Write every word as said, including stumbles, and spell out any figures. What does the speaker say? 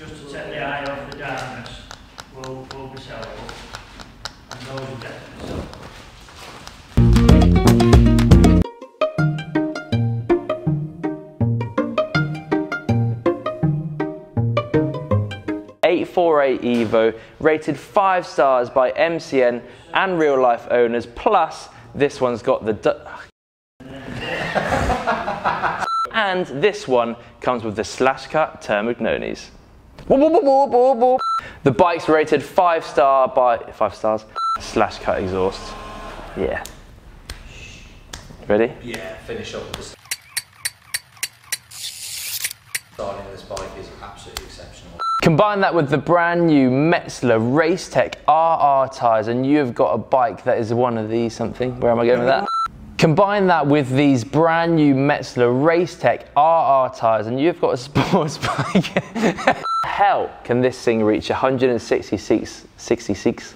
just to take the eye off the darkness will, will be set up, and those are definitely set up. eight forty-eight Evo, rated five stars by M C N and real life owners, plus this one's got the du and this one comes with the slash cut Termignonis. The bike's rated five star by five stars slash cut exhaust. Yeah. Ready? Yeah, finish up with this. Styling of this bike is absolutely exceptional. Combine that with the brand new Metzeler Racetec R R tyres and you've got a bike that is one of these something. Where am I going with that? Combine that with these brand new Metzeler Racetec R R tyres and you've got a sports bike. Hell, can this thing reach one hundred sixty-six sixty-six